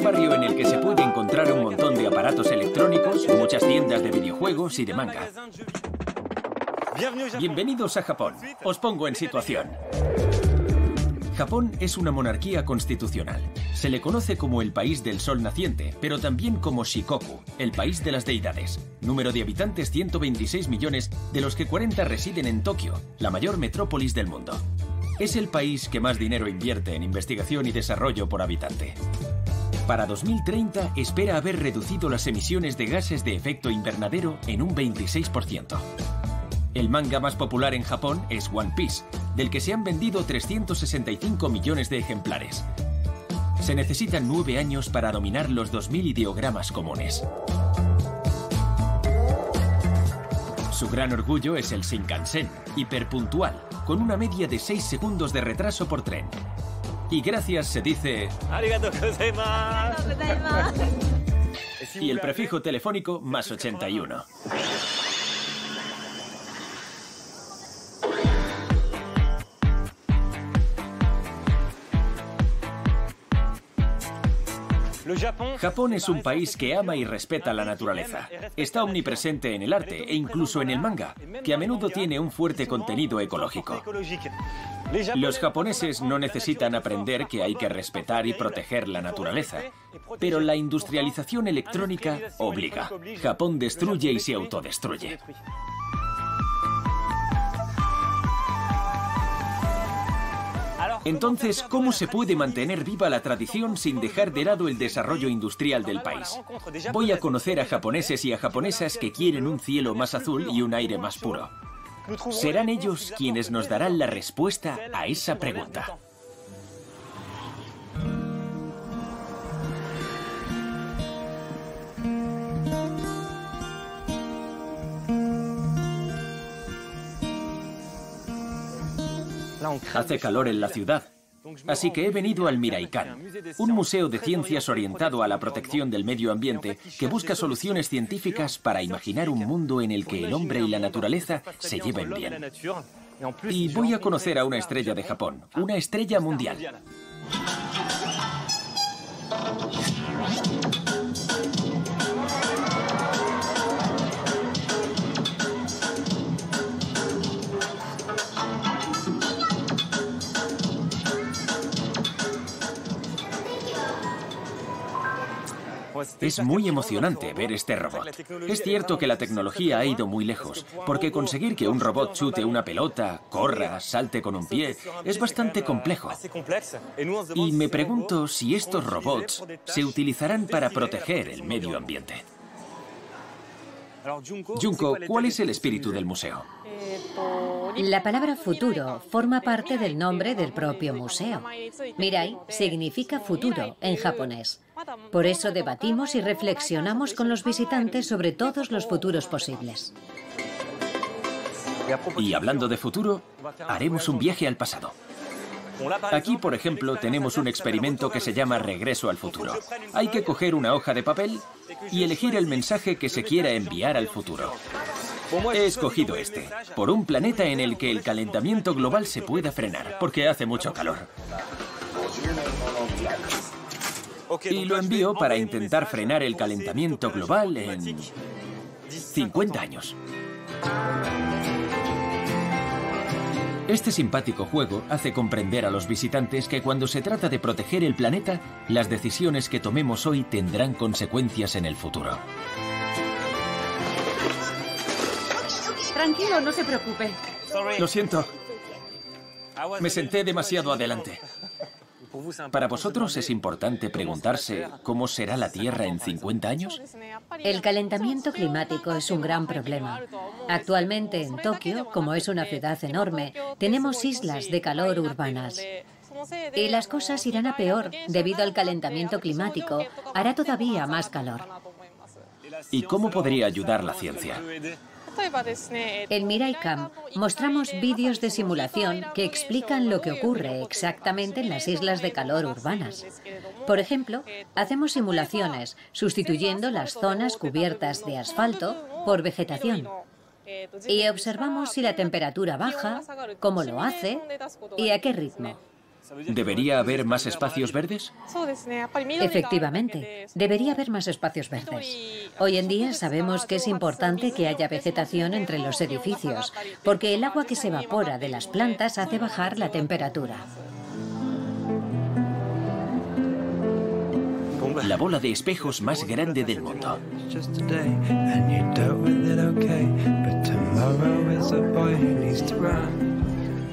un barrio en el que se puede encontrar un montón de aparatos electrónicos, muchas tiendas de videojuegos y de manga. Bienvenidos a Japón. Os pongo en situación. Japón es una monarquía constitucional. Se le conoce como el país del sol naciente, pero también como Shikoku, el país de las deidades. Número de habitantes 126 millones, de los que 40 residen en Tokio, la mayor metrópolis del mundo. Es el país que más dinero invierte en investigación y desarrollo por habitante. Para 2030 espera haber reducido las emisiones de gases de efecto invernadero en un 26%. El manga más popular en Japón es One Piece, del que se han vendido 365 millones de ejemplares. Se necesitan 9 años para dominar los 2000 ideogramas comunes. Su gran orgullo es el Shinkansen, hiperpuntual, con una media de 6 segundos de retraso por tren. Y gracias se dice... ¡Arigatou gozaimasu! Y el prefijo telefónico más 81. Japón es un país que ama y respeta la naturaleza. Está omnipresente en el arte e incluso en el manga, que a menudo tiene un fuerte contenido ecológico. Los japoneses no necesitan aprender que hay que respetar y proteger la naturaleza, pero la industrialización electrónica obliga. Japón destruye y se autodestruye. Entonces, ¿cómo se puede mantener viva la tradición sin dejar de lado el desarrollo industrial del país? Voy a conocer a japoneses y a japonesas que quieren un cielo más azul y un aire más puro. Serán ellos quienes nos darán la respuesta a esa pregunta. Hace calor en la ciudad, así que he venido al Miraikan, un museo de ciencias orientado a la protección del medio ambiente que busca soluciones científicas para imaginar un mundo en el que el hombre y la naturaleza se lleven bien. Y voy a conocer a una estrella de Japón, una estrella mundial. Es muy emocionante ver este robot. Es cierto que la tecnología ha ido muy lejos, porque conseguir que un robot chute una pelota, corra, salte con un pie, es bastante complejo. Y me pregunto si estos robots se utilizarán para proteger el medio ambiente. Junko, ¿cuál es el espíritu del museo? La palabra futuro forma parte del nombre del propio museo. Mirai significa futuro en japonés. Por eso debatimos y reflexionamos con los visitantes sobre todos los futuros posibles. Y hablando de futuro, haremos un viaje al pasado. Aquí, por ejemplo, tenemos un experimento que se llama Regreso al futuro. Hay que coger una hoja de papel y elegir el mensaje que se quiera enviar al futuro. He escogido este, por un planeta en el que el calentamiento global se pueda frenar, porque hace mucho calor. Y lo envío para intentar frenar el calentamiento global en 50 años. Este simpático juego hace comprender a los visitantes que cuando se trata de proteger el planeta, las decisiones que tomemos hoy tendrán consecuencias en el futuro. Tranquilo, no se preocupe. Lo siento. Me senté demasiado adelante. ¿Para vosotros es importante preguntarse cómo será la Tierra en 50 años? El calentamiento climático es un gran problema. Actualmente en Tokio, como es una ciudad enorme, tenemos islas de calor urbanas. Y las cosas irán a peor debido al calentamiento climático. Hará todavía más calor. ¿Y cómo podría ayudar la ciencia? En Miraikan mostramos vídeos de simulación que explican lo que ocurre exactamente en las islas de calor urbanas. Por ejemplo, hacemos simulaciones sustituyendo las zonas cubiertas de asfalto por vegetación. Y observamos si la temperatura baja, cómo lo hace y a qué ritmo. ¿Debería haber más espacios verdes? Efectivamente, debería haber más espacios verdes. Hoy en día sabemos que es importante que haya vegetación entre los edificios, porque el agua que se evapora de las plantas hace bajar la temperatura. La bola de espejos más grande del mundo.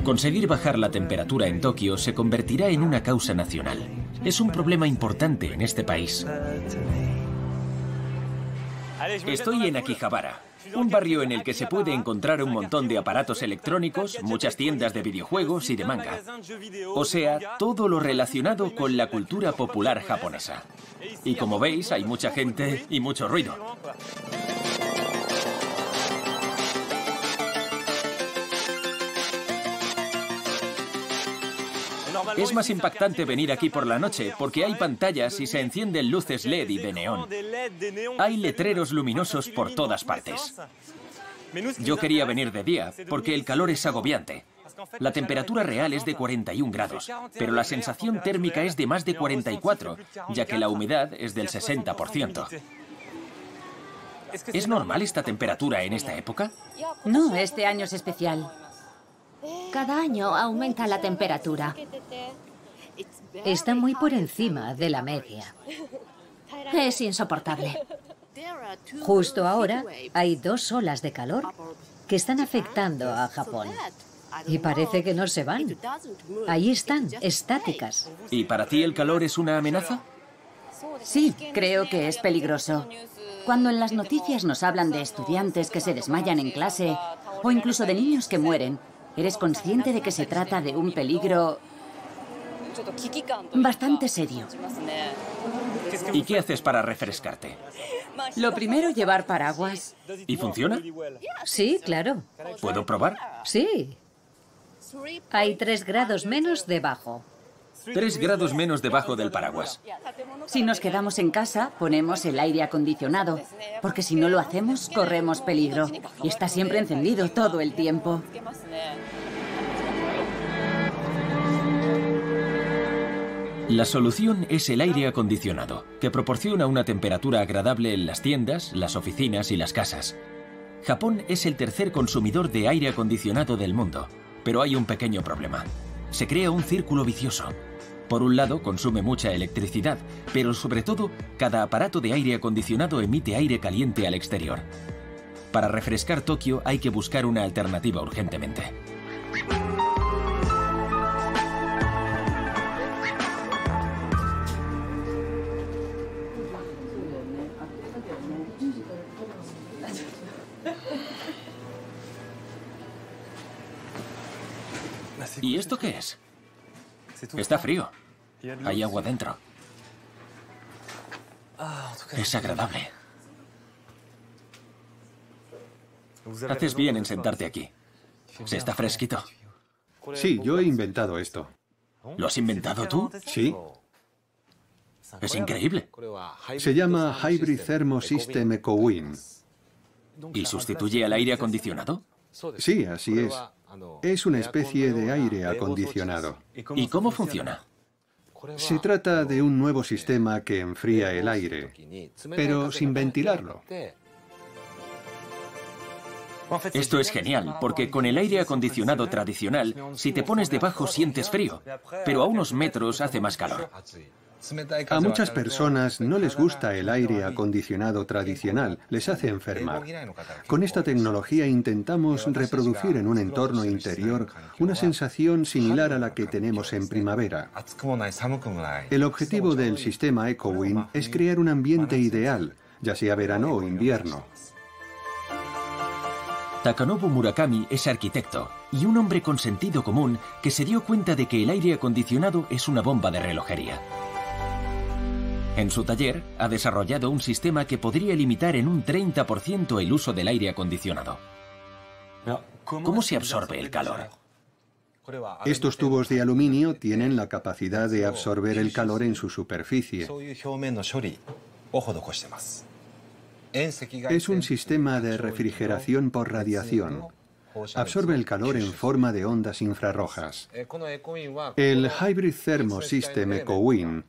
Conseguir bajar la temperatura en Tokio se convertirá en una causa nacional. Es un problema importante en este país. Estoy en Akihabara, un barrio en el que se puede encontrar un montón de aparatos electrónicos, muchas tiendas de videojuegos y de manga. O sea, todo lo relacionado con la cultura popular japonesa. Y como veis, hay mucha gente y mucho ruido. Es más impactante venir aquí por la noche porque hay pantallas y se encienden luces LED y de neón. Hay letreros luminosos por todas partes. Yo quería venir de día porque el calor es agobiante. La temperatura real es de 41 grados, pero la sensación térmica es de más de 44, ya que la humedad es del 60%. ¿Es normal esta temperatura en esta época? No, este año es especial. Cada año aumenta la temperatura. Está muy por encima de la media. Es insoportable. Justo ahora hay dos olas de calor que están afectando a Japón. Y parece que no se van. Ahí están, estáticas. ¿Y para ti el calor es una amenaza? Sí, creo que es peligroso. Cuando en las noticias nos hablan de estudiantes que se desmayan en clase o incluso de niños que mueren, ¿eres consciente de que se trata de un peligro bastante serio? ¿Y qué haces para refrescarte? Lo primero, llevar paraguas. ¿Y funciona? Sí, claro. ¿Puedo probar? Sí. Hay 3 grados menos debajo. 3 grados menos debajo del paraguas. Si nos quedamos en casa, ponemos el aire acondicionado, porque si no lo hacemos, corremos peligro. Y está siempre encendido todo el tiempo. La solución es el aire acondicionado, que proporciona una temperatura agradable en las tiendas, las oficinas y las casas. Japón es el tercer consumidor de aire acondicionado del mundo, pero hay un pequeño problema. Se crea un círculo vicioso. Por un lado, consume mucha electricidad, pero sobre todo, cada aparato de aire acondicionado emite aire caliente al exterior. Para refrescar Tokio hay que buscar una alternativa urgentemente. ¿Y esto qué es? Está frío. Hay agua dentro. Es agradable. Haces bien en sentarte aquí. Se está fresquito. Sí, yo he inventado esto. ¿Lo has inventado tú? Sí. Es increíble. Se llama Hybrid Thermo System EcoWin. ¿Y sustituye al aire acondicionado? Sí, así es. Es una especie de aire acondicionado. ¿Y cómo funciona? Se trata de un nuevo sistema que enfría el aire, pero sin ventilarlo. Esto es genial, porque con el aire acondicionado tradicional, si te pones debajo sientes frío, pero a unos metros hace más calor. A muchas personas no les gusta el aire acondicionado tradicional, les hace enfermar. Con esta tecnología intentamos reproducir en un entorno interior una sensación similar a la que tenemos en primavera. El objetivo del sistema EcoWin es crear un ambiente ideal, ya sea verano o invierno. Takanobu Murakami es arquitecto y un hombre con sentido común que se dio cuenta de que el aire acondicionado es una bomba de relojería. En su taller ha desarrollado un sistema que podría limitar en un 30% el uso del aire acondicionado. ¿Cómo se absorbe el calor? Estos tubos de aluminio tienen la capacidad de absorber el calor en su superficie. Es un sistema de refrigeración por radiación. absorbe el calor en forma de ondas infrarrojas. El Hybrid Thermo System EcoWin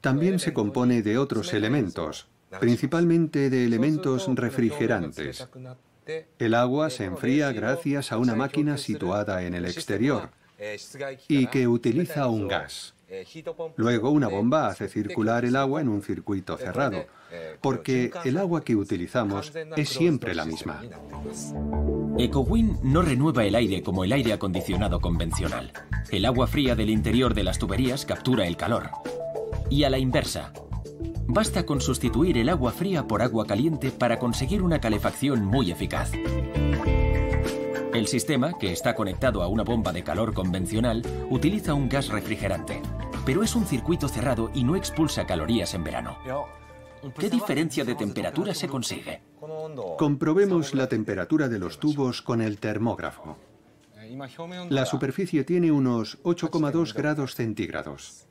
también se compone de otros elementos, principalmente de elementos refrigerantes. El agua se enfría gracias a una máquina situada en el exterior y que utiliza un gas. Luego una bomba hace circular el agua en un circuito cerrado, porque el agua que utilizamos es siempre la misma. EcoWin no renueva el aire como el aire acondicionado convencional. El agua fría del interior de las tuberías captura el calor. Y a la inversa. Basta con sustituir el agua fría por agua caliente para conseguir una calefacción muy eficaz. El sistema, que está conectado a una bomba de calor convencional, utiliza un gas refrigerante, pero es un circuito cerrado y no expulsa calorías en verano. ¿Qué diferencia de temperatura se consigue? Comprobemos la temperatura de los tubos con el termógrafo. La superficie tiene unos 8,2 grados centígrados.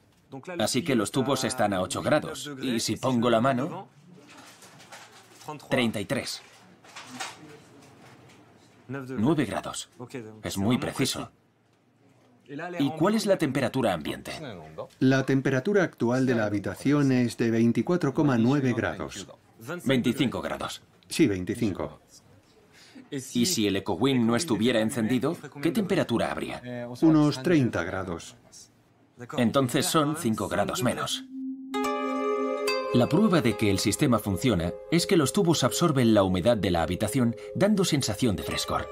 Así que los tubos están a 8 grados. Y si pongo la mano, 33. 9 grados. Es muy preciso. ¿Y cuál es la temperatura ambiente? La temperatura actual de la habitación es de 24,9 grados. 25 grados. Sí, 25. Y si el EcoWin no estuviera encendido, ¿qué temperatura habría? Unos 30 grados. Entonces son 5 grados menos. La prueba de que el sistema funciona es que los tubos absorben la humedad de la habitación, dando sensación de frescor.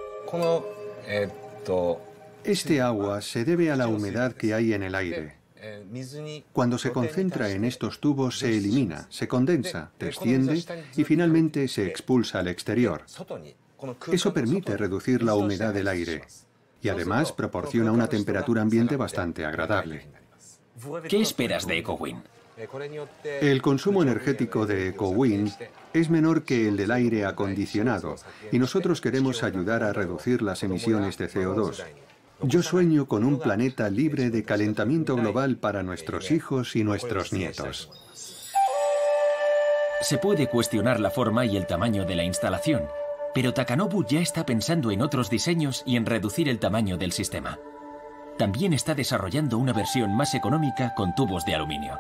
Este agua se debe a la humedad que hay en el aire. Cuando se concentra en estos tubos se elimina, se condensa, desciende y finalmente se expulsa al exterior. Eso permite reducir la humedad del aire. Y además proporciona una temperatura ambiente bastante agradable. ¿Qué esperas de EcoWin? El consumo energético de EcoWin es menor que el del aire acondicionado y nosotros queremos ayudar a reducir las emisiones de CO2. Yo sueño con un planeta libre de calentamiento global para nuestros hijos y nuestros nietos. Se puede cuestionar la forma y el tamaño de la instalación. Pero Takanobu ya está pensando en otros diseños y en reducir el tamaño del sistema. También está desarrollando una versión más económica con tubos de aluminio.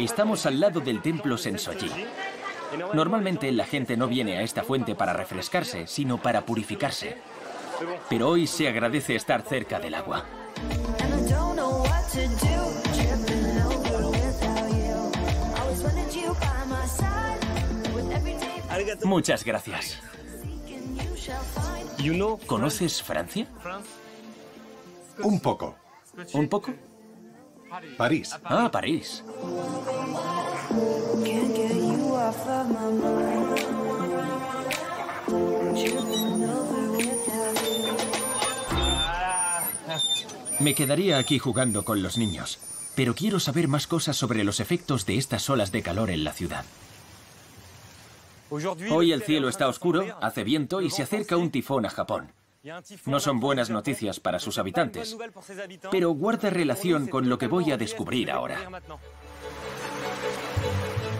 Estamos al lado del templo Sensoji. Normalmente la gente no viene a esta fuente para refrescarse, sino para purificarse. Pero hoy se agradece estar cerca del agua. Muchas gracias. ¿Conoces Francia? Un poco. ¿Un poco? París. Ah, París. Me quedaría aquí jugando con los niños, pero quiero saber más cosas sobre los efectos de estas olas de calor en la ciudad. Hoy el cielo está oscuro, hace viento y se acerca un tifón a Japón. No son buenas noticias para sus habitantes, pero guarda relación con lo que voy a descubrir ahora.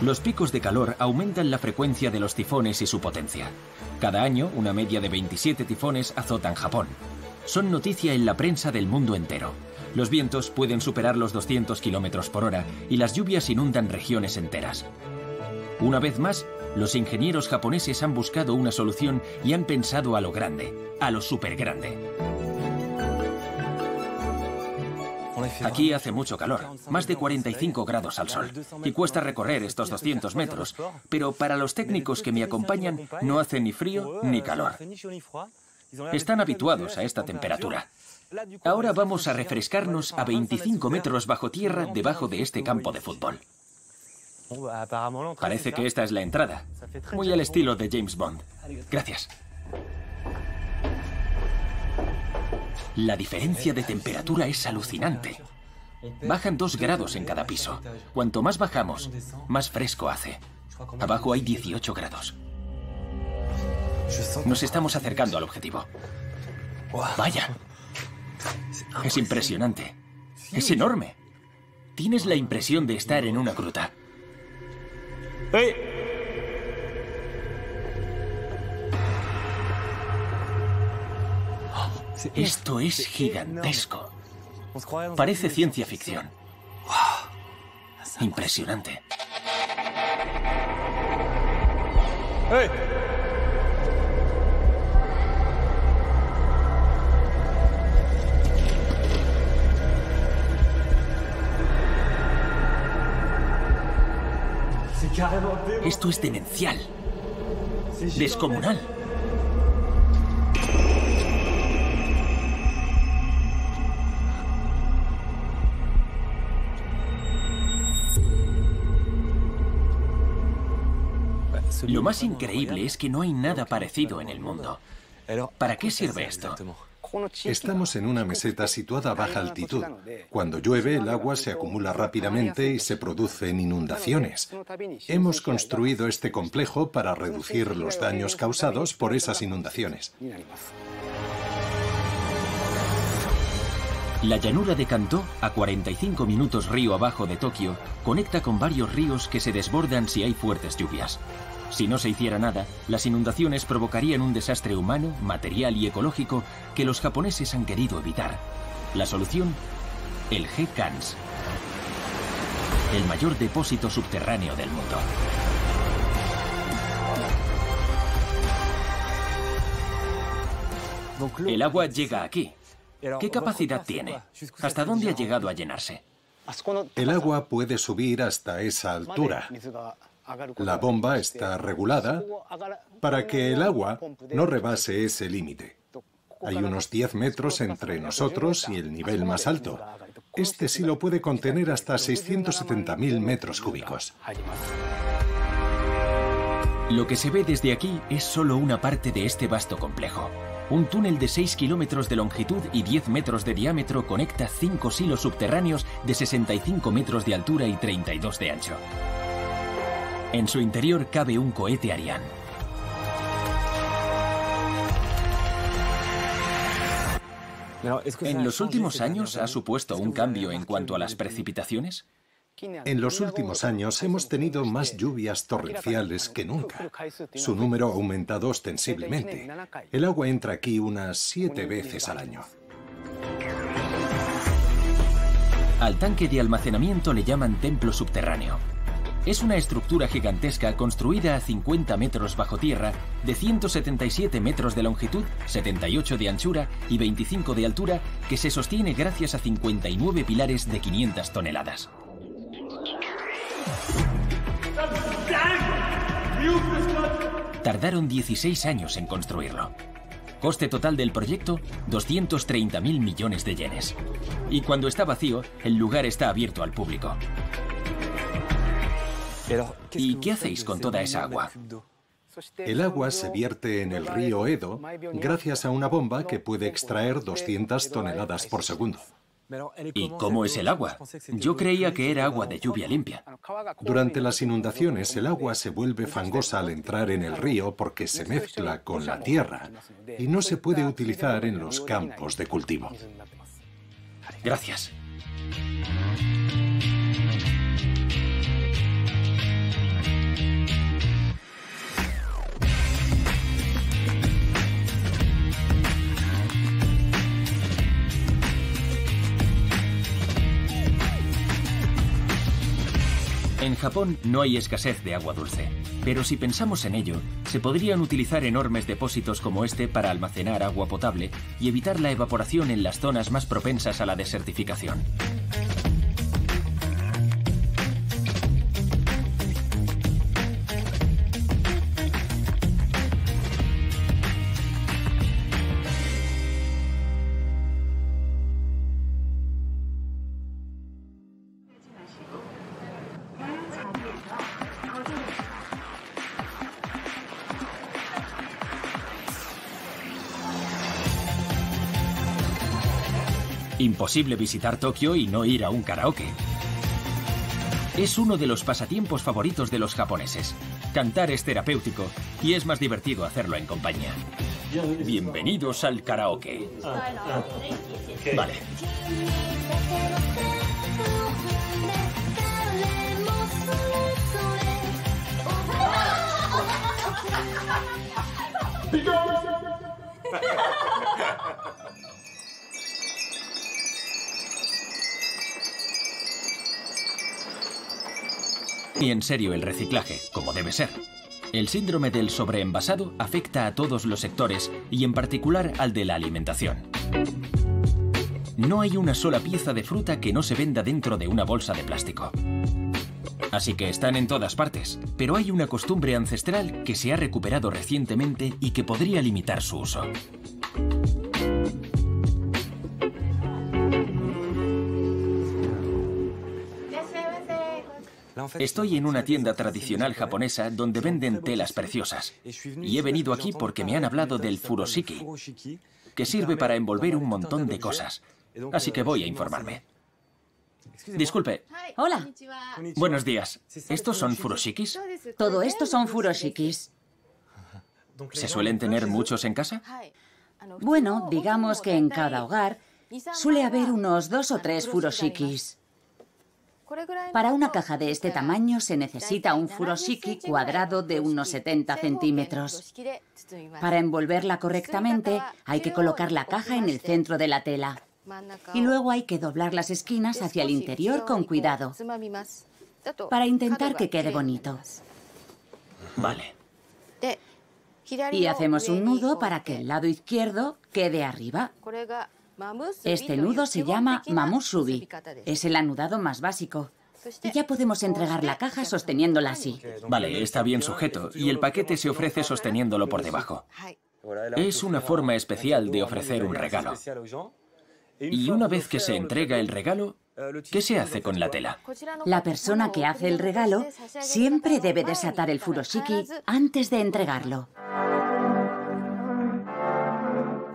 Los picos de calor aumentan la frecuencia de los tifones y su potencia. Cada año, una media de 27 tifones azotan Japón. Son noticia en la prensa del mundo entero. Los vientos pueden superar los 200 kilómetros por hora y las lluvias inundan regiones enteras. Una vez más, los ingenieros japoneses han buscado una solución y han pensado a lo grande, a lo supergrande. Aquí hace mucho calor, más de 45 grados al sol, y cuesta recorrer estos 200 metros, pero para los técnicos que me acompañan no hace ni frío ni calor. Están habituados a esta temperatura. Ahora vamos a refrescarnos a 25 metros bajo tierra debajo de este campo de fútbol. Parece que esta es la entrada, muy al estilo de James Bond. Gracias. La diferencia de temperatura es alucinante. Bajan 2 grados en cada piso. Cuanto más bajamos, más fresco hace. Abajo hay 18 grados. Nos estamos acercando al objetivo. ¡Vaya! Es impresionante. Es enorme. Tienes la impresión de estar en una gruta. ¡Hey! Esto es gigantesco. Parece ciencia ficción. ¡Wow! Impresionante. ¡Hey! Esto es demencial, descomunal. Lo más increíble es que no hay nada parecido en el mundo. ¿Para qué sirve esto? Estamos en una meseta situada a baja altitud. Cuando llueve, el agua se acumula rápidamente y se producen inundaciones. Hemos construido este complejo para reducir los daños causados por esas inundaciones. La llanura de Kantō, a 45 minutos río abajo de Tokio, conecta con varios ríos que se desbordan si hay fuertes lluvias. Si no se hiciera nada, las inundaciones provocarían un desastre humano, material y ecológico que los japoneses han querido evitar. La solución, el G-Kans, el mayor depósito subterráneo del mundo. El agua llega aquí. ¿Qué capacidad tiene? ¿Hasta dónde ha llegado a llenarse? El agua puede subir hasta esa altura. La bomba está regulada para que el agua no rebase ese límite. Hay unos 10 metros entre nosotros y el nivel más alto. Este sí lo puede contener hasta 670.000 metros cúbicos. Lo que se ve desde aquí es solo una parte de este vasto complejo. Un túnel de 6 kilómetros de longitud y 10 metros de diámetro conecta 5 silos subterráneos de 65 metros de altura y 32 de ancho. En su interior cabe un cohete Ariane. ¿En los últimos años ha supuesto un cambio en cuanto a las precipitaciones? En los últimos años hemos tenido más lluvias torrenciales que nunca. Su número ha aumentado ostensiblemente. El agua entra aquí unas 7 veces al año. Al tanque de almacenamiento le llaman templo subterráneo. Es una estructura gigantesca construida a 50 metros bajo tierra, de 177 metros de longitud, 78 de anchura y 25 de altura, que se sostiene gracias a 59 pilares de 500 toneladas. Tardaron 16 años en construirlo. Coste total del proyecto, 230.000 millones de yenes. Y cuando está vacío, el lugar está abierto al público. ¿Y qué hacéis con toda esa agua? El agua se vierte en el río Edo gracias a una bomba que puede extraer 200 toneladas por segundo. ¿Y cómo es el agua? Yo creía que era agua de lluvia limpia. Durante las inundaciones, el agua se vuelve fangosa al entrar en el río porque se mezcla con la tierra y no se puede utilizar en los campos de cultivo. Gracias. En Japón no hay escasez de agua dulce, pero si pensamos en ello, se podrían utilizar enormes depósitos como este para almacenar agua potable y evitar la evaporación en las zonas más propensas a la desertificación. Imposible visitar Tokio y no ir a un karaoke. Es uno de los pasatiempos favoritos de los japoneses. Cantar es terapéutico y es más divertido hacerlo en compañía. Bienvenidos al karaoke. Vale. Y en serio el reciclaje, como debe ser. El síndrome del sobreenvasado afecta a todos los sectores y en particular al de la alimentación. No hay una sola pieza de fruta que no se venda dentro de una bolsa de plástico. Así que están en todas partes, pero hay una costumbre ancestral que se ha recuperado recientemente y que podría limitar su uso. Estoy en una tienda tradicional japonesa donde venden telas preciosas. Y he venido aquí porque me han hablado del furoshiki, que sirve para envolver un montón de cosas. Así que voy a informarme. Disculpe. Hola. Buenos días. ¿Estos son furoshikis? Todo esto son furoshikis. ¿Se suelen tener muchos en casa? Bueno, digamos que en cada hogar suele haber unos 2 o 3 furoshikis. Para una caja de este tamaño se necesita un furoshiki cuadrado de unos 70 centímetros. Para envolverla correctamente hay que colocar la caja en el centro de la tela. Y luego hay que doblar las esquinas hacia el interior con cuidado, para intentar que quede bonito. Vale. Y hacemos un nudo para que el lado izquierdo quede arriba. Este nudo se llama mamusubi. Es el anudado más básico. Y ya podemos entregar la caja sosteniéndola así. Vale, está bien sujeto y el paquete se ofrece sosteniéndolo por debajo. Es una forma especial de ofrecer un regalo. Y una vez que se entrega el regalo, ¿qué se hace con la tela? La persona que hace el regalo siempre debe desatar el furoshiki antes de entregarlo.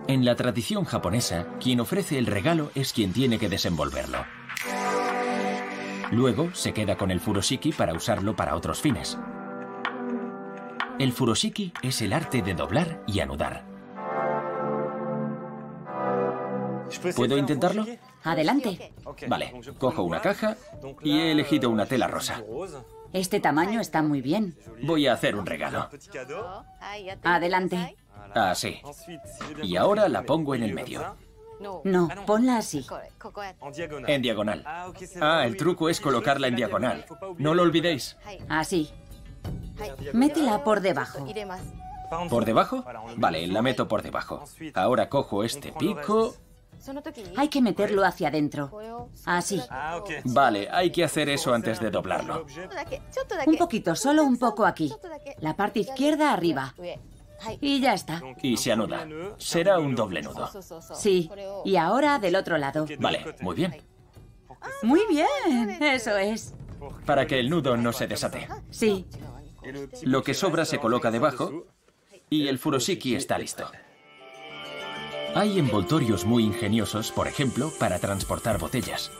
En la tradición japonesa, quien ofrece el regalo es quien tiene que desenvolverlo. Luego se queda con el furoshiki para usarlo para otros fines. El furoshiki es el arte de doblar y anudar. ¿Puedo intentarlo? Adelante. Vale, cojo una caja y he elegido una tela rosa. Este tamaño está muy bien. Voy a hacer un regalo. Adelante. Así. Y ahora la pongo en el medio. No, ponla así. En diagonal. Ah, el truco es colocarla en diagonal. No lo olvidéis. Así. Métela por debajo. ¿Por debajo? Vale, la meto por debajo. Ahora cojo este pico. Hay que meterlo hacia adentro. Así. Vale, hay que hacer eso antes de doblarlo. Un poquito, solo un poco aquí. La parte izquierda arriba. Y ya está. Y se anuda. Será un doble nudo. Sí. Y ahora del otro lado. Vale, muy bien. Muy bien, eso es. Para que el nudo no se desate. Sí. Lo que sobra se coloca debajo y el furoshiki está listo. Hay envoltorios muy ingeniosos, por ejemplo, para transportar botellas.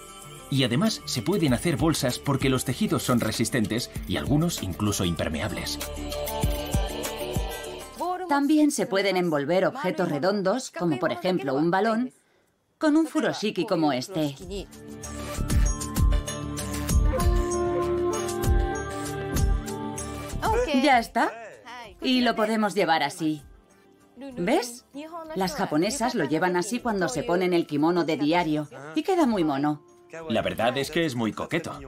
Y además se pueden hacer bolsas porque los tejidos son resistentes y algunos incluso impermeables. También se pueden envolver objetos redondos, como por ejemplo un balón, con un furoshiki como este. Ya está. Y lo podemos llevar así. ¿Ves? Las japonesas lo llevan así cuando se ponen el kimono de diario y queda muy mono. La verdad es que es muy coqueto.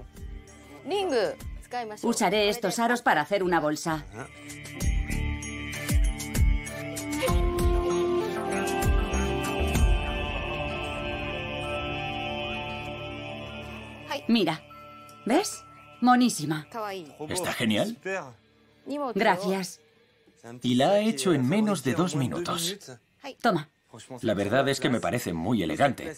Usaré estos aros para hacer una bolsa. Mira, ¿ves? Monísima. Está genial. Gracias. Y la ha hecho en menos de 2 minutos. Toma. La verdad es que me parece muy elegante.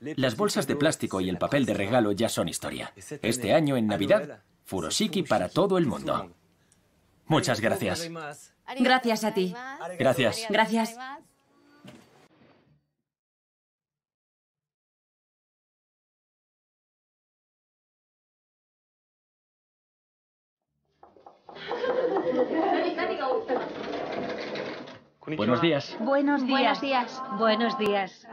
Las bolsas de plástico y el papel de regalo ya son historia. Este año, en Navidad, furoshiki para todo el mundo. Muchas gracias. Gracias a ti. Gracias. Gracias. Buenos días. Buenos días. Buenos días. Buenos días.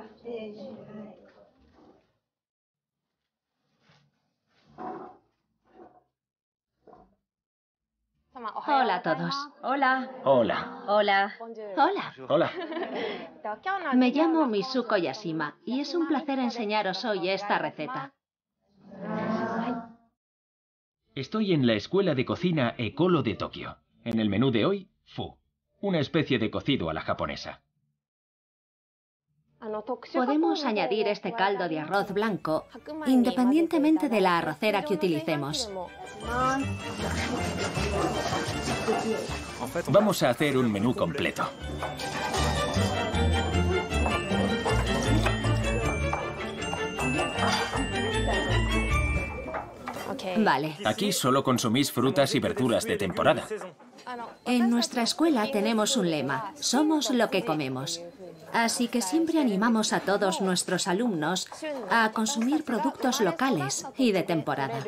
Hola a todos. Hola. Hola. Hola. Hola. Hola. Me llamo Mitsuko Yashima y es un placer enseñaros hoy esta receta. Estoy en la escuela de cocina Ecolo de Tokio. En el menú de hoy, fu, una especie de cocido a la japonesa. Podemos añadir este caldo de arroz blanco independientemente de la arrocera que utilicemos. Vamos a hacer un menú completo. Vale. Aquí solo consumís frutas y verduras de temporada. En nuestra escuela tenemos un lema: somos lo que comemos. Así que siempre animamos a todos nuestros alumnos a consumir productos locales y de temporada.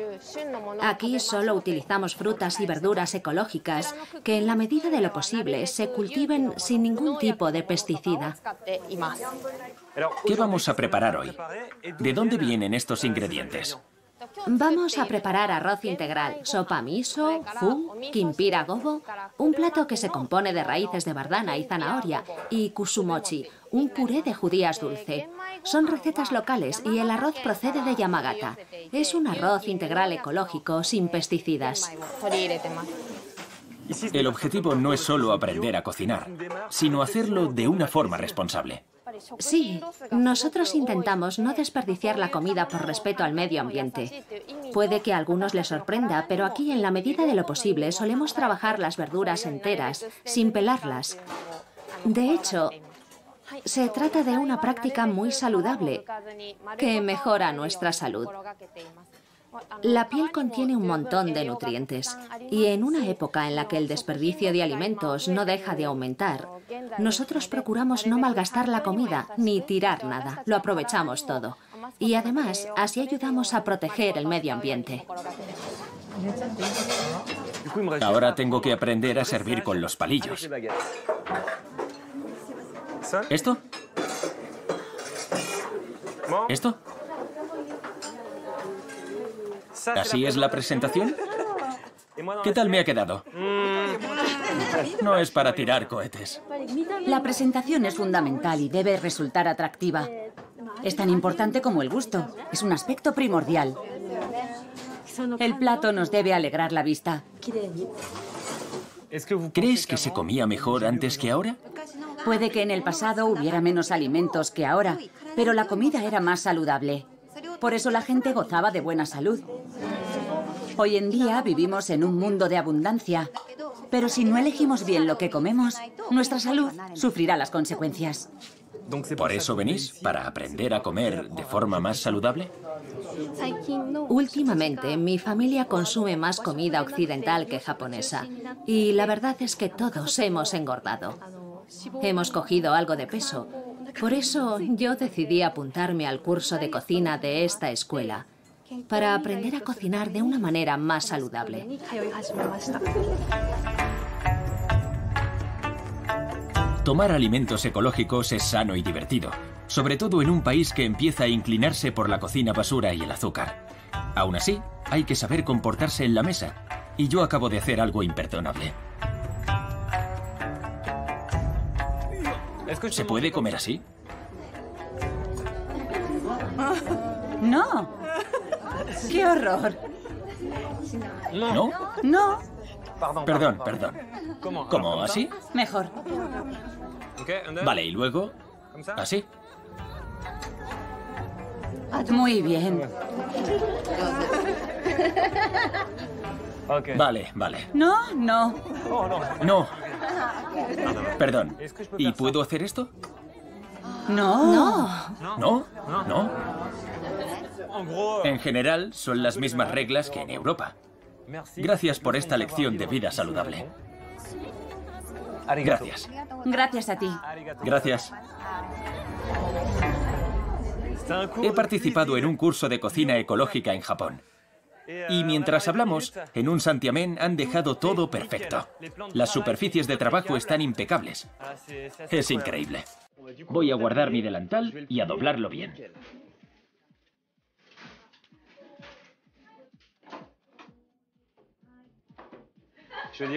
Aquí solo utilizamos frutas y verduras ecológicas que en la medida de lo posible se cultiven sin ningún tipo de pesticida. ¿Qué vamos a preparar hoy? ¿De dónde vienen estos ingredientes? Vamos a preparar arroz integral, sopa miso, fu, kimpira gobo, un plato que se compone de raíces de bardana y zanahoria, y kusumochi, un puré de judías dulce. Son recetas locales y el arroz procede de Yamagata. Es un arroz integral ecológico sin pesticidas. El objetivo no es solo aprender a cocinar, sino hacerlo de una forma responsable. Sí, nosotros intentamos no desperdiciar la comida por respeto al medio ambiente. Puede que a algunos les sorprenda, pero aquí, en la medida de lo posible, solemos trabajar las verduras enteras, sin pelarlas. De hecho, se trata de una práctica muy saludable que mejora nuestra salud. La piel contiene un montón de nutrientes y en una época en la que el desperdicio de alimentos no deja de aumentar, nosotros procuramos no malgastar la comida ni tirar nada, lo aprovechamos todo. Y además, así ayudamos a proteger el medio ambiente. Ahora tengo que aprender a servir con los palillos. ¿Esto? ¿Esto? ¿Así es la presentación? ¿Qué tal me ha quedado? No es para tirar cohetes. La presentación es fundamental y debe resultar atractiva. Es tan importante como el gusto. Es un aspecto primordial. El plato nos debe alegrar la vista. ¿Crees que se comía mejor antes que ahora? Puede que en el pasado hubiera menos alimentos que ahora, pero la comida era más saludable. Por eso la gente gozaba de buena salud. Hoy en día vivimos en un mundo de abundancia, pero si no elegimos bien lo que comemos, nuestra salud sufrirá las consecuencias. ¿Por eso venís? ¿Para aprender a comer de forma más saludable? Últimamente, mi familia consume más comida occidental que japonesa, y la verdad es que todos hemos engordado. Hemos cogido algo de peso. Por eso yo decidí apuntarme al curso de cocina de esta escuela, para aprender a cocinar de una manera más saludable. Tomar alimentos ecológicos es sano y divertido, sobre todo en un país que empieza a inclinarse por la cocina basura y el azúcar. Aún así, hay que saber comportarse en la mesa, y yo acabo de hacer algo imperdonable. ¿Se puede comer así? ¡No! ¡Qué horror! ¿No? No. Perdón, perdón. ¿Cómo? ¿Así? Mejor. Vale, y luego... ¿Así? Muy bien. Vale, vale. No, no. No. Perdón, ¿y puedo hacer esto? No. No. ¿No? ¿No? En general, son las mismas reglas que en Europa. Gracias por esta lección de vida saludable. Gracias. Gracias a ti. Gracias. He participado en un curso de cocina ecológica en Japón. Y mientras hablamos, en un santiamén han dejado todo perfecto. Las superficies de trabajo están impecables. Es increíble. Voy a guardar mi delantal y a doblarlo bien.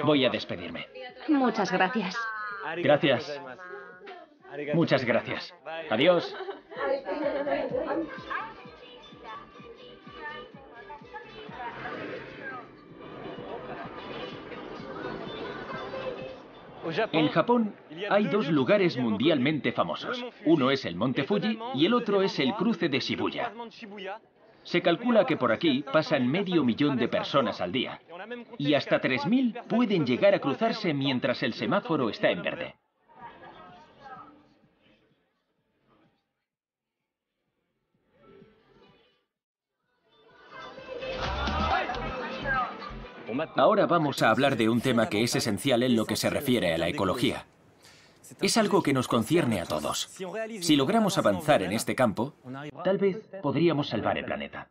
Voy a despedirme. Muchas gracias. Gracias. Muchas gracias. Adiós. En Japón hay dos lugares mundialmente famosos. Uno es el monte Fuji y el otro es el cruce de Shibuya. Se calcula que por aquí pasan 500 000 de personas al día. Y hasta 3000 pueden llegar a cruzarse mientras el semáforo está en verde. Ahora vamos a hablar de un tema que es esencial en lo que se refiere a la ecología. Es algo que nos concierne a todos. Si logramos avanzar en este campo, tal vez podríamos salvar el planeta.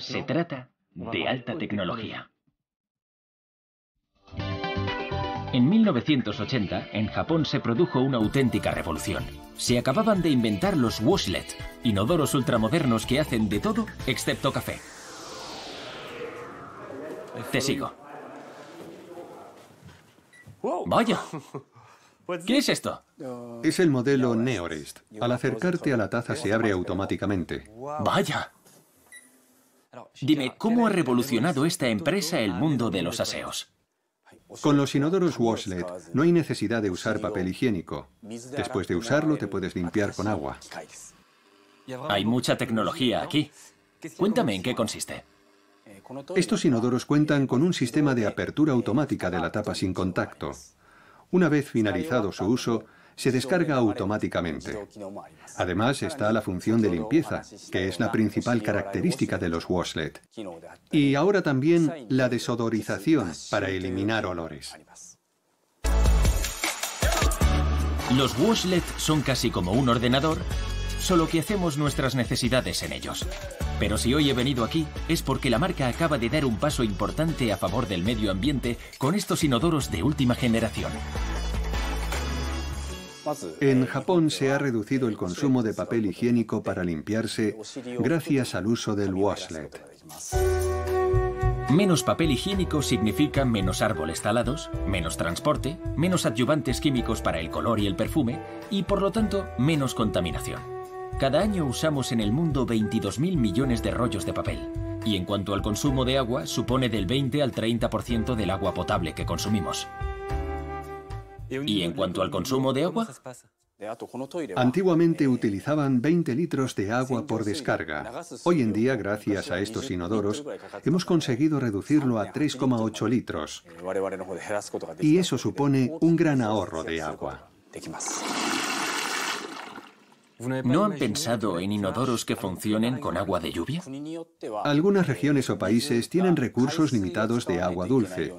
Se trata de alta tecnología. En 1980, en Japón se produjo una auténtica revolución. Se acababan de inventar los Washlet, inodoros ultramodernos que hacen de todo excepto café. Te sigo. ¡Vaya! ¿Qué es esto? Es el modelo Neorest. Al acercarte a la taza se abre automáticamente. ¡Vaya! Dime, ¿cómo ha revolucionado esta empresa el mundo de los aseos? Con los inodoros Washlet no hay necesidad de usar papel higiénico. Después de usarlo te puedes limpiar con agua. Hay mucha tecnología aquí. Cuéntame en qué consiste. Estos inodoros cuentan con un sistema de apertura automática de la tapa sin contacto. Una vez finalizado su uso, se descarga automáticamente. Además está la función de limpieza, que es la principal característica de los Washlet. Y ahora también la desodorización para eliminar olores. Los Washlet son casi como un ordenador, solo que hacemos nuestras necesidades en ellos. Pero si hoy he venido aquí es porque la marca acaba de dar un paso importante a favor del medio ambiente con estos inodoros de última generación. En Japón se ha reducido el consumo de papel higiénico para limpiarse gracias al uso del Washlet. Menos papel higiénico significa menos árboles talados, menos transporte, menos adyuvantes químicos para el color y el perfume y, por lo tanto, menos contaminación. Cada año usamos en el mundo 22.000 millones de rollos de papel y, en cuanto al consumo de agua, supone del 20 al 30% del agua potable que consumimos. ¿Y en cuanto al consumo de agua? Antiguamente utilizaban 20 litros de agua por descarga. Hoy en día, gracias a estos inodoros, hemos conseguido reducirlo a 3,8 litros. Y eso supone un gran ahorro de agua. ¿No han pensado en inodoros que funcionen con agua de lluvia? Algunas regiones o países tienen recursos limitados de agua dulce.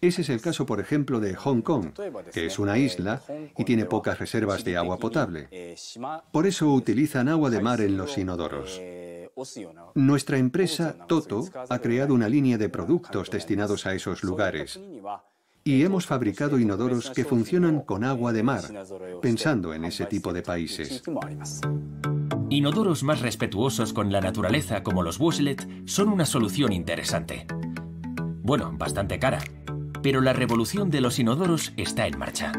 Ese es el caso, por ejemplo, de Hong Kong, que es una isla y tiene pocas reservas de agua potable. Por eso utilizan agua de mar en los inodoros. Nuestra empresa, Toto, ha creado una línea de productos destinados a esos lugares. Y hemos fabricado inodoros que funcionan con agua de mar, pensando en ese tipo de países. Inodoros más respetuosos con la naturaleza, como los Washlet, son una solución interesante. Bueno, bastante cara, pero la revolución de los inodoros está en marcha.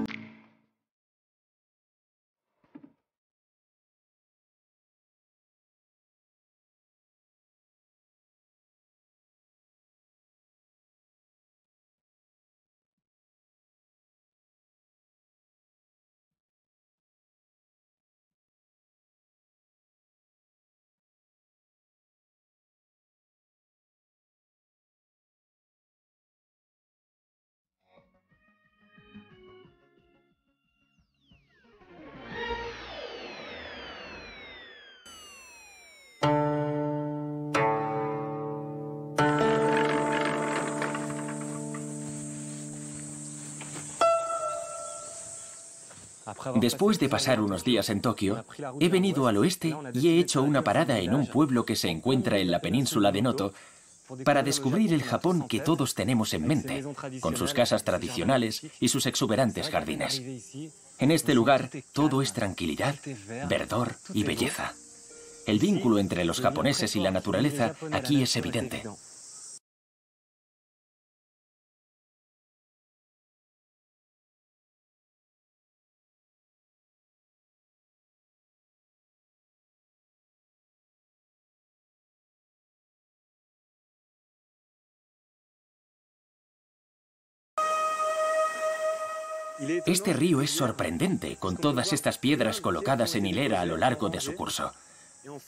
Después de pasar unos días en Tokio, he venido al oeste y he hecho una parada en un pueblo que se encuentra en la península de Noto para descubrir el Japón que todos tenemos en mente, con sus casas tradicionales y sus exuberantes jardines. En este lugar todo es tranquilidad, verdor y belleza. El vínculo entre los japoneses y la naturaleza aquí es evidente. Este río es sorprendente, con todas estas piedras colocadas en hilera a lo largo de su curso.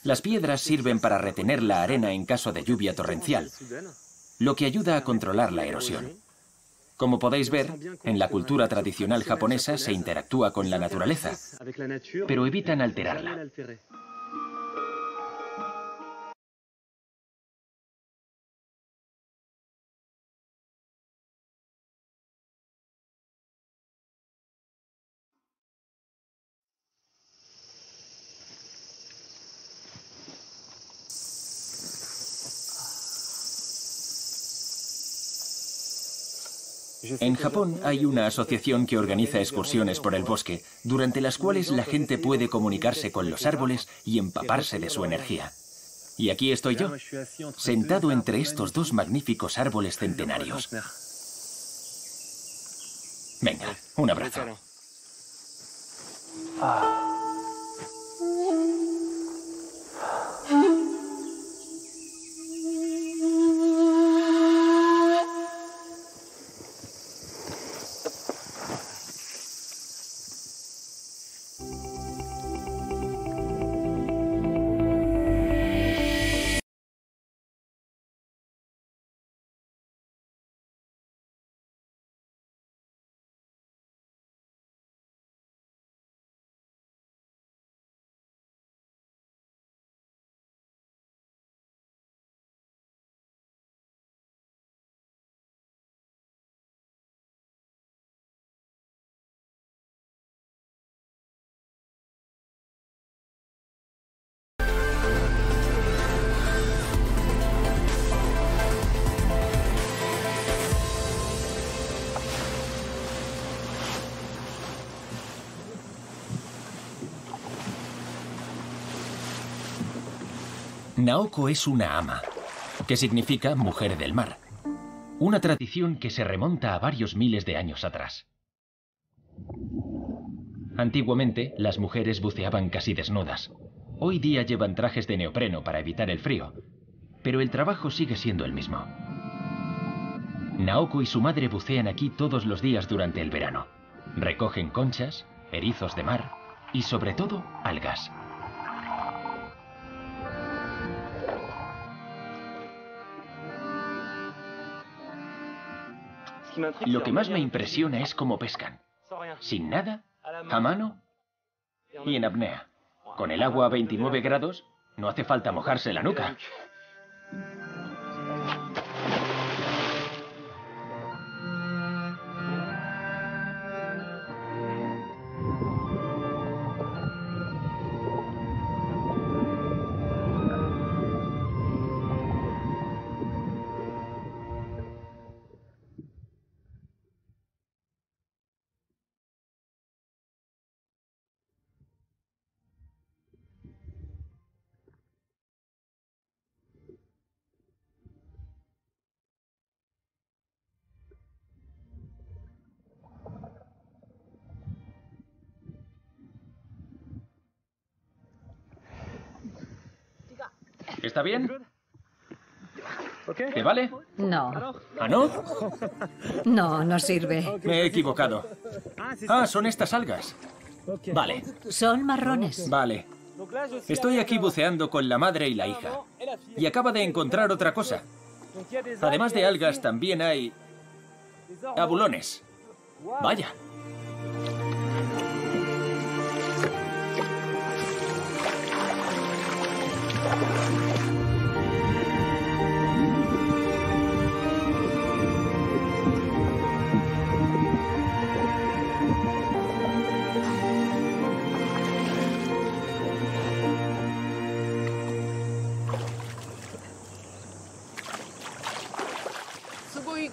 Las piedras sirven para retener la arena en caso de lluvia torrencial, lo que ayuda a controlar la erosión. Como podéis ver, en la cultura tradicional japonesa se interactúa con la naturaleza, pero evitan alterarla. En Japón hay una asociación que organiza excursiones por el bosque, durante las cuales la gente puede comunicarse con los árboles y empaparse de su energía. Y aquí estoy yo, sentado entre estos dos magníficos árboles centenarios. Venga, un abrazo. Naoko es una ama, que significa mujer del mar, una tradición que se remonta a varios miles de años atrás. Antiguamente, las mujeres buceaban casi desnudas. Hoy día llevan trajes de neopreno para evitar el frío, pero el trabajo sigue siendo el mismo. Naoko y su madre bucean aquí todos los días durante el verano. Recogen conchas, erizos de mar y, sobre todo, algas. Lo que más me impresiona es cómo pescan. Sin nada, a mano y en apnea. Con el agua a 29 grados, no hace falta mojarse la nuca. ¿Está bien? ¿Te vale? No. ¿Ah, no? No, no sirve. Me he equivocado. Ah, son estas algas. Vale. Son marrones. Vale. Estoy aquí buceando con la madre y la hija. Y acaba de encontrar otra cosa. Además de algas, también hay... abulones. Vaya.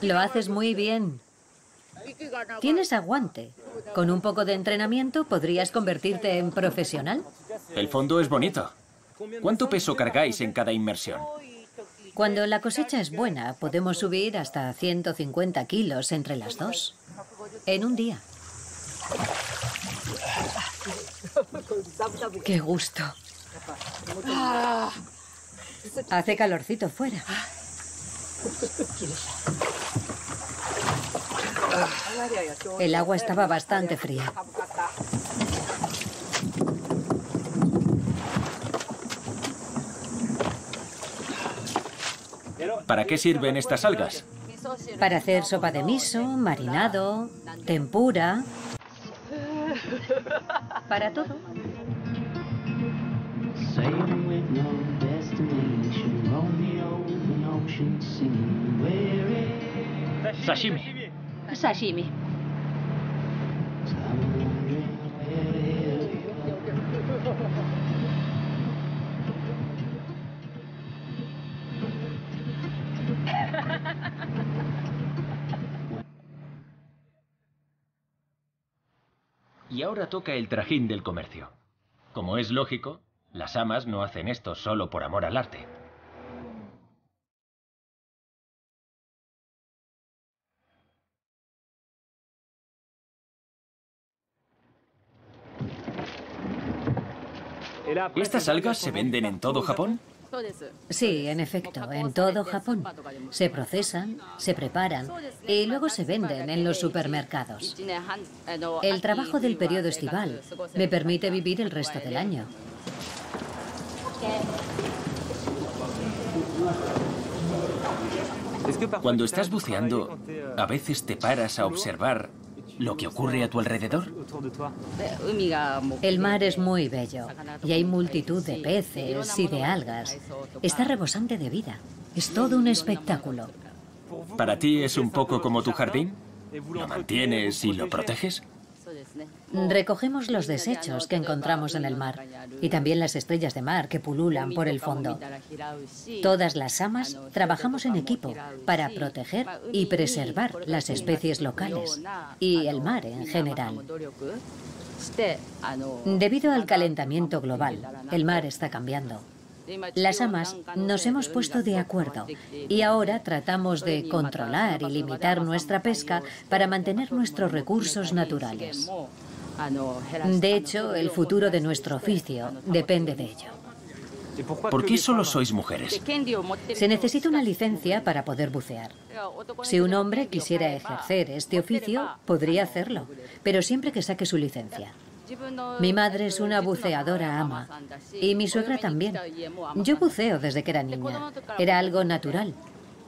Lo haces muy bien. Tienes aguante. Con un poco de entrenamiento podrías convertirte en profesional. El fondo es bonito. ¿Cuánto peso cargáis en cada inmersión? Cuando la cosecha es buena, podemos subir hasta 150 kilos entre las dos. En un día. ¡Qué gusto! Ah, hace calorcito fuera. El agua estaba bastante fría. ¿Para qué sirven estas algas? Para hacer sopa de miso, marinado, tempura... Para todo. Sashimi. Sashimi. Y ahora toca el trajín del comercio. Como es lógico, las amas no hacen esto solo por amor al arte. ¿Estas algas se venden en todo Japón? Sí, en efecto, en todo Japón. Se procesan, se preparan y luego se venden en los supermercados. El trabajo del periodo estival me permite vivir el resto del año. Cuando estás buceando, ¿a veces te paras a observar lo que ocurre a tu alrededor? El mar es muy bello y hay multitud de peces y de algas. Está rebosante de vida. Es todo un espectáculo. ¿Para ti es un poco como tu jardín? ¿Lo mantienes y lo proteges? Recogemos los desechos que encontramos en el mar y también las estrellas de mar que pululan por el fondo. Todas las amas trabajamos en equipo para proteger y preservar las especies locales y el mar en general. Debido al calentamiento global, el mar está cambiando. Las amas nos hemos puesto de acuerdo y ahora tratamos de controlar y limitar nuestra pesca para mantener nuestros recursos naturales. De hecho, el futuro de nuestro oficio depende de ello. ¿Por qué solo sois mujeres? Se necesita una licencia para poder bucear. Si un hombre quisiera ejercer este oficio, podría hacerlo, pero siempre que saque su licencia. Mi madre es una buceadora ama y mi suegra también. Yo buceo desde que era niña. Era algo natural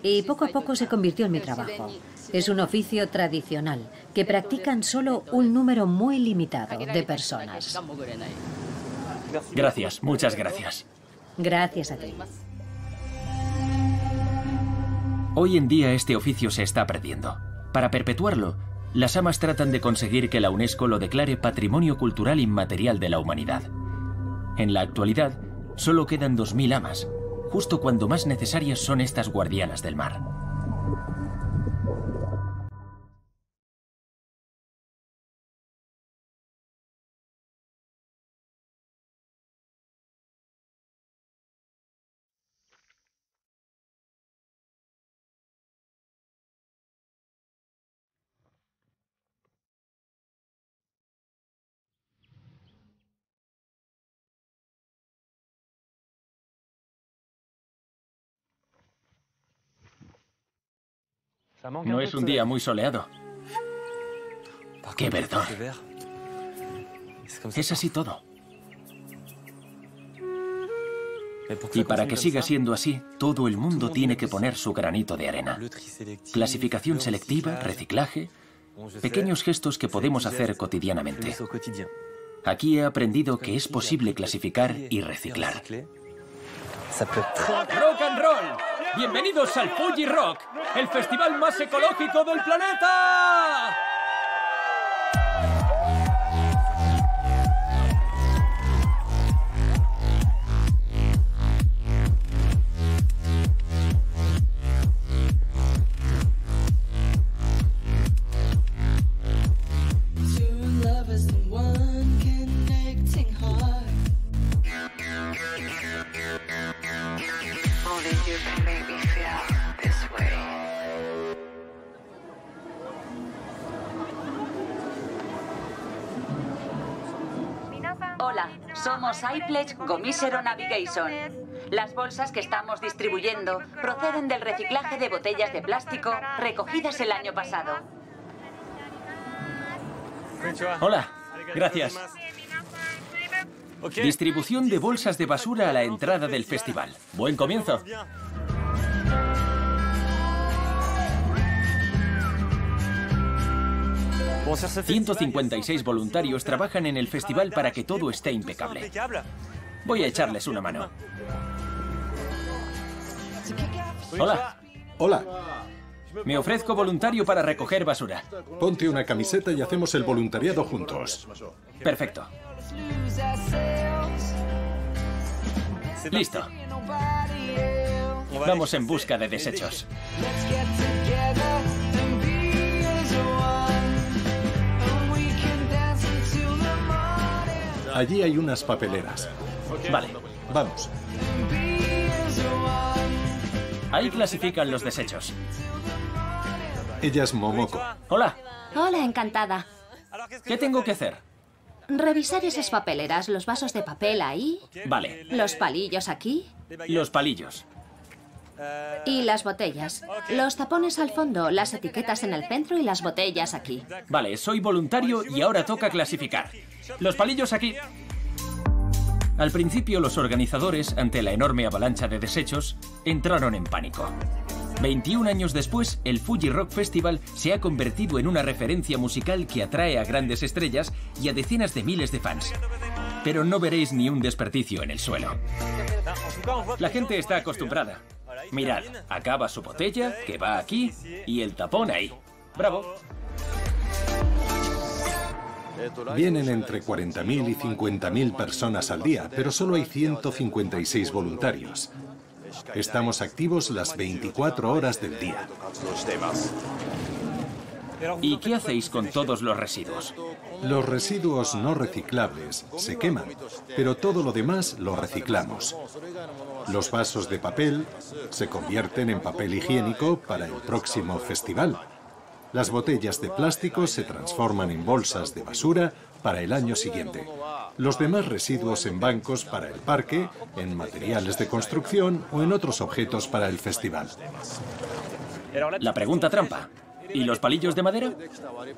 y poco a poco se convirtió en mi trabajo. Es un oficio tradicional que practican solo un número muy limitado de personas. Gracias, muchas gracias. Gracias a ti. Hoy en día este oficio se está perdiendo. Para perpetuarlo, las amas tratan de conseguir que la UNESCO lo declare Patrimonio Cultural Inmaterial de la Humanidad. En la actualidad, solo quedan 2000 amas, justo cuando más necesarias son estas guardianas del mar. No es un día muy soleado. ¡Qué verdor! Es así todo. Y para que siga siendo así, todo el mundo tiene que poner su granito de arena. Clasificación selectiva, reciclaje... Pequeños gestos que podemos hacer cotidianamente. Aquí he aprendido que es posible clasificar y reciclar. ¡Rock and roll! ¡Bienvenidos al Fuji Rock! ¡El festival más ecológico del planeta! Hola, somos iPledge Gomisero Navigation. Las bolsas que estamos distribuyendo proceden del reciclaje de botellas de plástico recogidas el año pasado. Hola, gracias. Distribución de bolsas de basura a la entrada del festival. Buen comienzo. ...156 voluntarios trabajan en el festival para que todo esté impecable. Voy a echarles una mano. Hola. Hola. Me ofrezco voluntario para recoger basura. Ponte una camiseta y hacemos el voluntariado juntos. Perfecto. Listo. Vamos en busca de desechos. Allí hay unas papeleras. Vale, vamos. Ahí clasifican los desechos. Ella es Momoko. Hola. Hola, encantada. ¿Qué tengo que hacer? Revisar esas papeleras, los vasos de papel ahí. Vale. Los palillos aquí. Los palillos. Y las botellas. Los tapones al fondo, las etiquetas en el centro y las botellas aquí. Vale, soy voluntario y ahora toca clasificar. Los palillos aquí. Al principio, los organizadores, ante la enorme avalancha de desechos, entraron en pánico. 21 años después, el Fuji Rock Festival se ha convertido en una referencia musical que atrae a grandes estrellas y a decenas de miles de fans. Pero no veréis ni un desperdicio en el suelo. La gente está acostumbrada. Mirad, acaba su botella, que va aquí, y el tapón ahí. ¡Bravo! Vienen entre 40.000 y 50.000 personas al día, pero solo hay 156 voluntarios. Estamos activos las 24 horas del día. ¿Y qué hacéis con todos los residuos? Los residuos no reciclables se queman, pero todo lo demás lo reciclamos. Los vasos de papel se convierten en papel higiénico para el próximo festival. Las botellas de plástico se transforman en bolsas de basura para el año siguiente. Los demás residuos en bancos para el parque, en materiales de construcción o en otros objetos para el festival. La pregunta trampa. ¿Y los palillos de madera?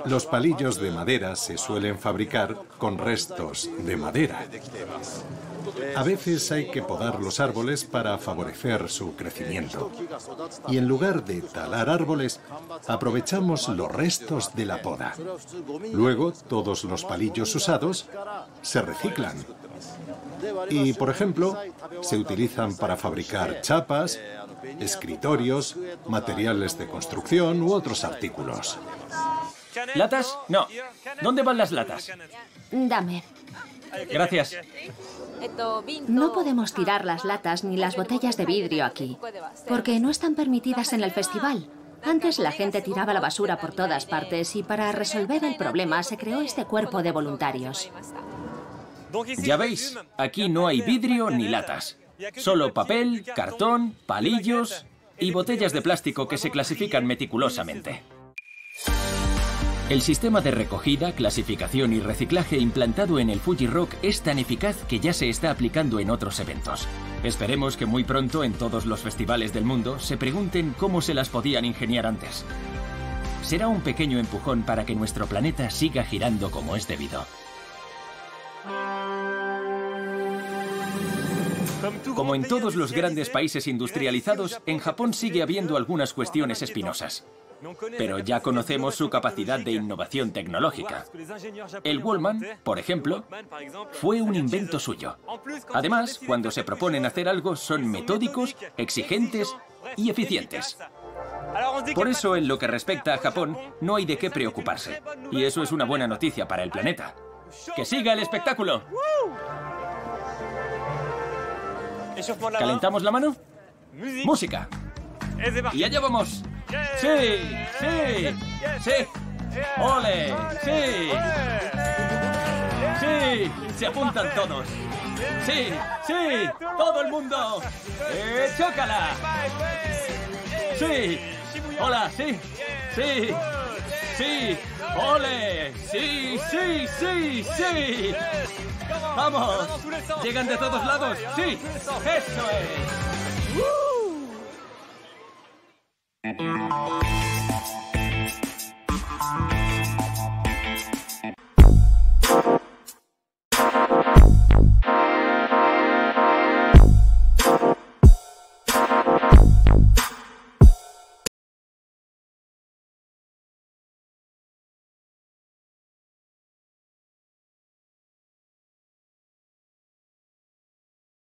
Los palillos de madera se suelen fabricar con restos de madera. A veces hay que podar los árboles para favorecer su crecimiento. Y en lugar de talar árboles, aprovechamos los restos de la poda. Luego, todos los palillos usados se reciclan. Y, por ejemplo, se utilizan para fabricar chapas, escritorios, materiales de construcción u otros artículos. ¿Latas? No. ¿Dónde van las latas? Dame. Gracias. No podemos tirar las latas ni las botellas de vidrio aquí, porque no están permitidas en el festival. Antes la gente tiraba la basura por todas partes y para resolver el problema se creó este cuerpo de voluntarios. Ya veis, aquí no hay vidrio ni latas. Solo papel, cartón, palillos y botellas de plástico que se clasifican meticulosamente. El sistema de recogida, clasificación y reciclaje implantado en el Fuji Rock es tan eficaz que ya se está aplicando en otros eventos. Esperemos que muy pronto en todos los festivales del mundo se pregunten cómo se las podían ingeniar antes. Será un pequeño empujón para que nuestro planeta siga girando como es debido. Como en todos los grandes países industrializados, en Japón sigue habiendo algunas cuestiones espinosas. Pero ya conocemos su capacidad de innovación tecnológica. El Wallman, por ejemplo, fue un invento suyo. Además, cuando se proponen hacer algo, son metódicos, exigentes y eficientes. Por eso, en lo que respecta a Japón, no hay de qué preocuparse. Y eso es una buena noticia para el planeta. ¡Que siga el espectáculo! ¿Calentamos la mano? ¡Música! ¡Y allá vamos! ¡Sí! ¡Sí! ¡Sí! ¡Ole! ¡Sí! ¡Sí! ¡Se apuntan todos! ¡Sí! ¡Sí! ¡Todo el mundo! ¡Chócala! ¡Sí! ¡Hola! ¡Sí! ¡Sí! ¡Sí! ¡Ole! ¡Sí! ¡Sí! ¡Sí! ¡Sí! ¡Vamos! ¡Llegan de todos lados! ¡Sí! ¡Eso es!